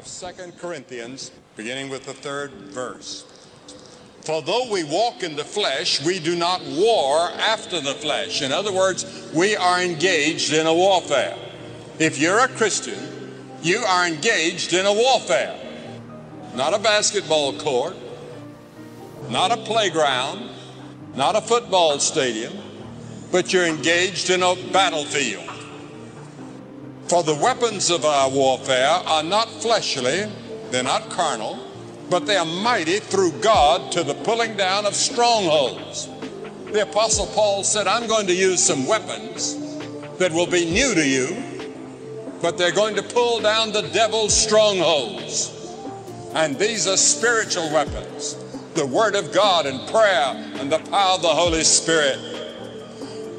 of 2 Corinthians, beginning with the 3rd verse. For though we walk in the flesh, we do not war after the flesh. In other words, we are engaged in a warfare. If you're a Christian, you are engaged in a warfare. Not a basketball court, not a playground, not a football stadium, but you're engaged in a battlefield. For the weapons of our warfare are not fleshly, they're not carnal, but they are mighty through God to the pulling down of strongholds. The Apostle Paul said, I'm going to use some weapons that will be new to you, but they're going to pull down the devil's strongholds. And these are spiritual weapons, the Word of God and prayer and the power of the Holy Spirit.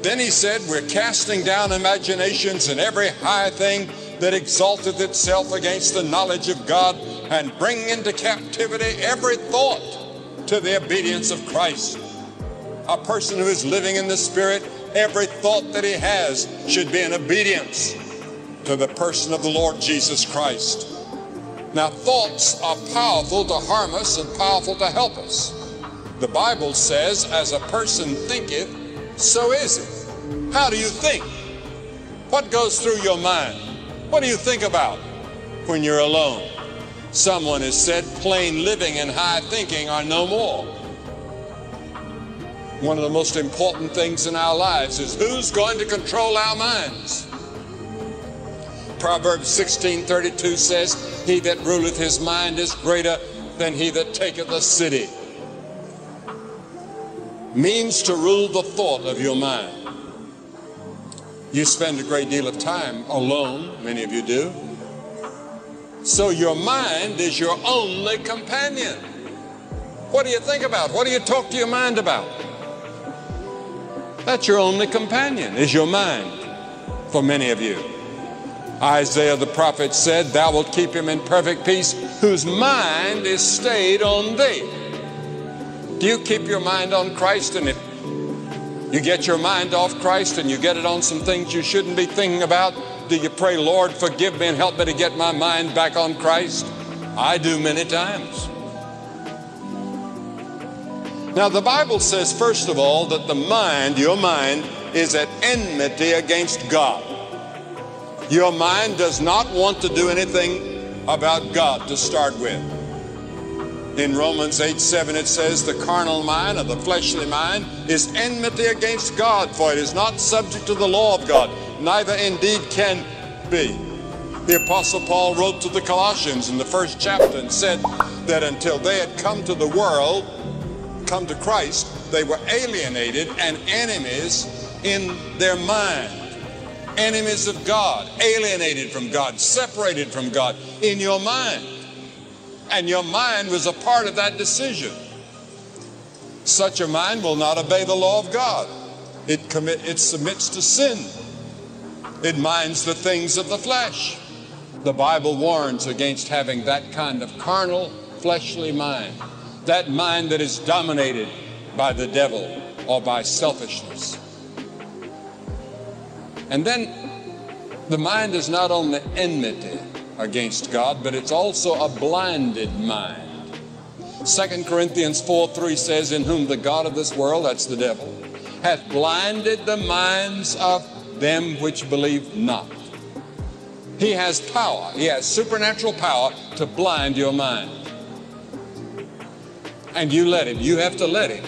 Then he said, we're casting down imaginations and every high thing that exalteth itself against the knowledge of God, and bring into captivity every thought to the obedience of Christ. A person who is living in the Spirit, every thought that he has should be in obedience to the person of the Lord Jesus Christ. Now, thoughts are powerful to harm us and powerful to help us. The Bible says, as a person thinketh, so is it. How do you think? What goes through your mind? What do you think about when you're alone? Someone has said, plain living and high thinking are no more. One of the most important things in our lives is who's going to control our minds. Proverbs 16:32 says, he that ruleth his mind is greater than he that taketh a city. Means to rule the thought of your mind. You spend a great deal of time alone, many of you do. So your mind is your only companion. What do you think about? What do you talk to your mind about? That's your only companion, is your mind, for many of you. Isaiah the prophet said, thou wilt keep him in perfect peace, whose mind is stayed on thee. Do you keep your mind on Christ? And if you get your mind off Christ and you get it on some things you shouldn't be thinking about, do you pray, Lord, forgive me and help me to get my mind back on Christ? I do many times. Now the Bible says, first of all, that the mind, your mind, is at enmity against God. Your mind does not want to do anything about God to start with. In Romans 8:7 it says, the carnal mind or the fleshly mind is enmity against God, for it is not subject to the law of God, neither indeed can be. The Apostle Paul wrote to the Colossians in the 1st chapter and said that until they had come to Christ, they were alienated and enemies in their mind. Enemies of God, alienated from God, separated from God in your mind. And your mind was a part of that decision. Such a mind will not obey the law of God. It submits to sin. It minds the things of the flesh. The Bible warns against having that kind of carnal, fleshly mind, that mind that is dominated by the devil or by selfishness. And then the mind is not only enmity against God, but it's also a blinded mind. 2 Corinthians 4:3 says, in whom the God of this world, that's the devil, hath blinded the minds of them which believe not. He has power, he has supernatural power to blind your mind. And you let him, you have to let him.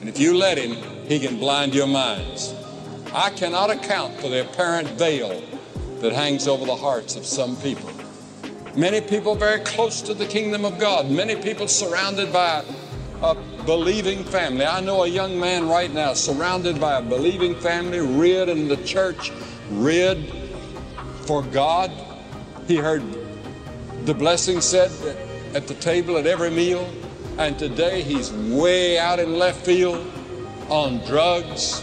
And if you let him, he can blind your minds. I cannot account for the apparent veil that hangs over the hearts of some people. Many people very close to the kingdom of God. Many people surrounded by a believing family. I know a young man right now surrounded by a believing family, reared in the church, reared for God. He heard the blessing said at the table at every meal. And today he's way out in left field on drugs,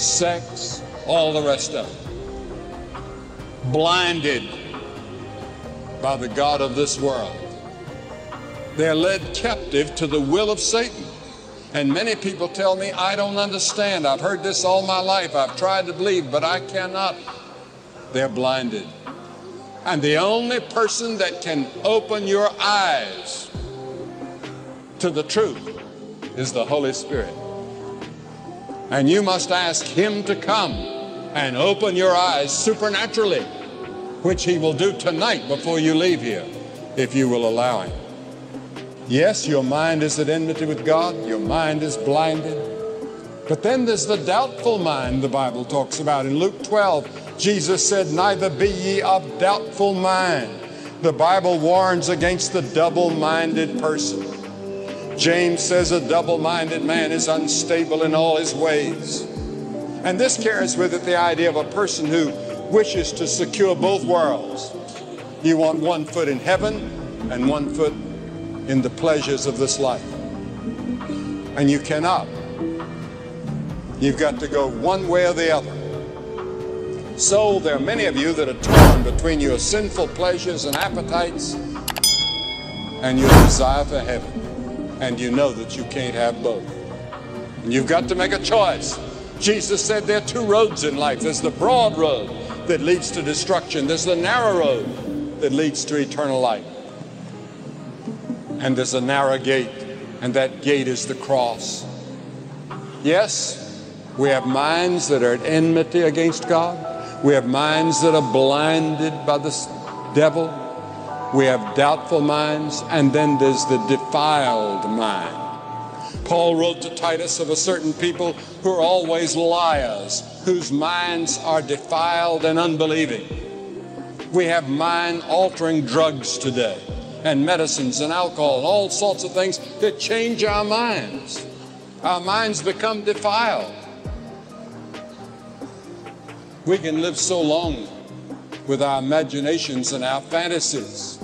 sex, all the rest of it. Blinded by the god of this world. They're led captive to the will of Satan. And many people tell me, I don't understand. I've heard this all my life. I've tried to believe, but I cannot. They're blinded. I'm the only person that can open your eyes to the truth is the Holy Spirit. And you must ask Him to come and open your eyes supernaturally, which He will do tonight before you leave here, if you will allow Him. Yes, your mind is at enmity with God. Your mind is blinded. But then there's the doubtful mind the Bible talks about. In Luke 12, Jesus said, "Neither be ye of doubtful mind." The Bible warns against the double-minded person. James says a double-minded man is unstable in all his ways. And this carries with it the idea of a person who wishes to secure both worlds. You want one foot in heaven and one foot in the pleasures of this life. And you cannot. You've got to go one way or the other. So there are many of you that are torn between your sinful pleasures and appetites and your desire for heaven. And you know that you can't have both. And you've got to make a choice. Jesus said there are two roads in life. There's the broad road that leads to destruction. There's the narrow road that leads to eternal life. And there's a narrow gate, and that gate is the cross. Yes, we have minds that are at enmity against God. We have minds that are blinded by the devil. We have doubtful minds, and then there's the defiled mind. Paul wrote to Titus of a certain people who are always liars, whose minds are defiled and unbelieving. We have mind-altering drugs today, and medicines and alcohol and all sorts of things that change our minds. Our minds become defiled. We can live so long with our imaginations and our fantasies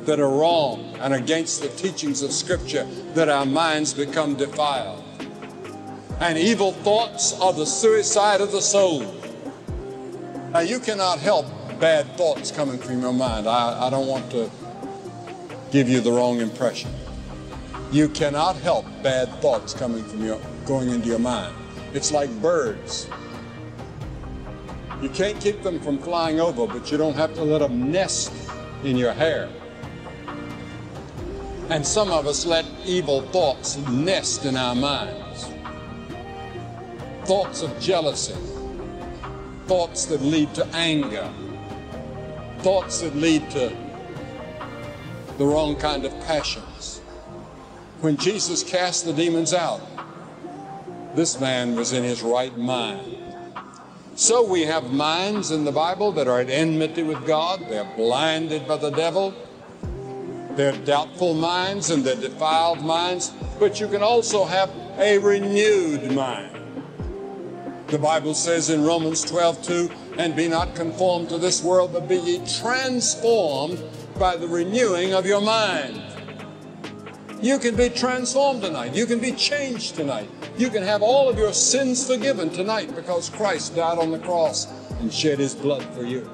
that are wrong and against the teachings of Scripture that our minds become defiled. And evil thoughts are the suicide of the soul. Now, you cannot help bad thoughts coming from your mind. I don't want to give you the wrong impression. You cannot help bad thoughts coming from going into your mind. It's like birds. You can't keep them from flying over, but you don't have to let them nest in your hair. And some of us let evil thoughts nest in our minds. Thoughts of jealousy, thoughts that lead to anger, thoughts that lead to the wrong kind of passions. When Jesus cast the demons out, this man was in his right mind. So we have minds in the Bible that are at enmity with God. They're blinded by the devil. They're doubtful minds and they're defiled minds. But you can also have a renewed mind. The Bible says in Romans 12:2, "And be not conformed to this world, but be ye transformed by the renewing of your mind." You can be transformed tonight. You can be changed tonight. You can have all of your sins forgiven tonight because Christ died on the cross and shed His blood for you.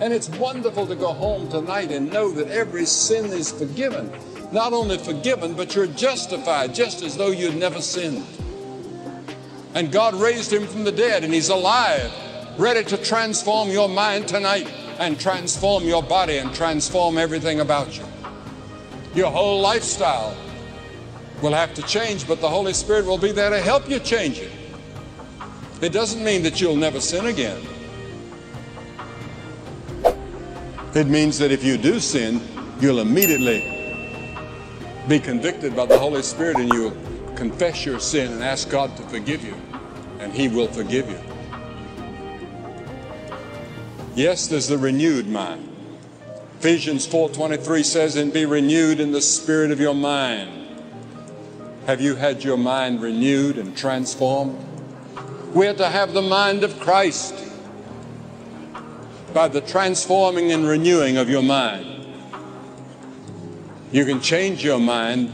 And it's wonderful to go home tonight and know that every sin is forgiven. Not only forgiven, but you're justified, just as though you'd never sinned. And God raised Him from the dead, and He's alive, ready to transform your mind tonight and transform your body and transform everything about you. Your whole lifestyle will have to change, but the Holy Spirit will be there to help you change it. It doesn't mean that you'll never sin again. It means that if you do sin, you'll immediately be convicted by the Holy Spirit and you'll confess your sin and ask God to forgive you, and He will forgive you. Yes, there's the renewed mind. Ephesians 4:23 says, "And be renewed in the spirit of your mind." Have you had your mind renewed and transformed? We're to have the mind of Christ by the transforming and renewing of your mind. You can change your mind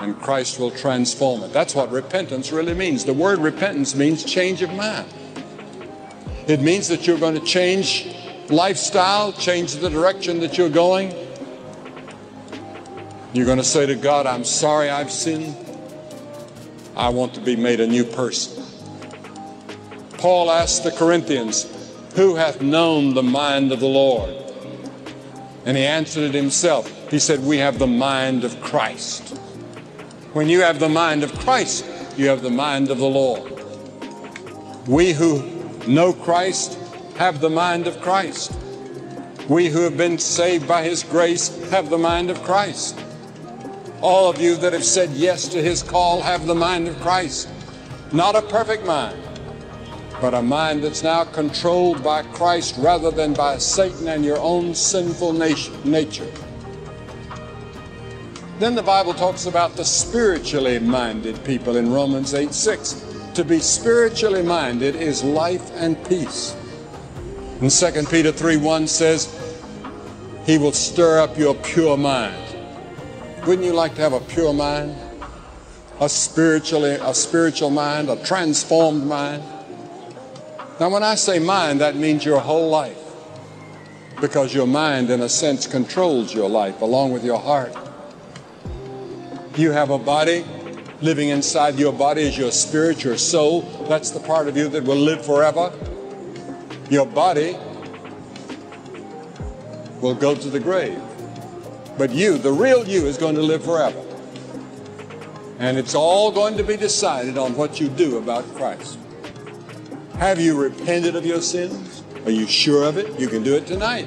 and Christ will transform it. That's what repentance really means. The word repentance means change of mind. It means that you're going to change lifestyle, change the direction that you're going. You're going to say to God, "I'm sorry I've sinned. I want to be made a new person." Paul asked the Corinthians, who hath known the mind of the Lord? And he answered it himself. He said, we have the mind of Christ. When you have the mind of Christ, you have the mind of the Lord. We who know Christ have the mind of Christ. We who have been saved by his grace have the mind of Christ. All of you that have said yes to his call have the mind of Christ. Not a perfect mind, but a mind that's now controlled by Christ rather than by Satan and your own sinful nature. Then the Bible talks about the spiritually minded people in Romans 8:6. To be spiritually minded is life and peace. And 2 Peter 3:1 says, he will stir up your pure mind. Wouldn't you like to have a pure mind? A spiritual mind, a transformed mind? Now, when I say mind, that means your whole life, because your mind, in a sense, controls your life along with your heart. You have a body. Living inside your body is your spirit, your soul. That's the part of you that will live forever. Your body will go to the grave, but you, the real you, is going to live forever. And it's all going to be decided on what you do about Christ. Have you repented of your sins? Are you sure of it? You can do it tonight.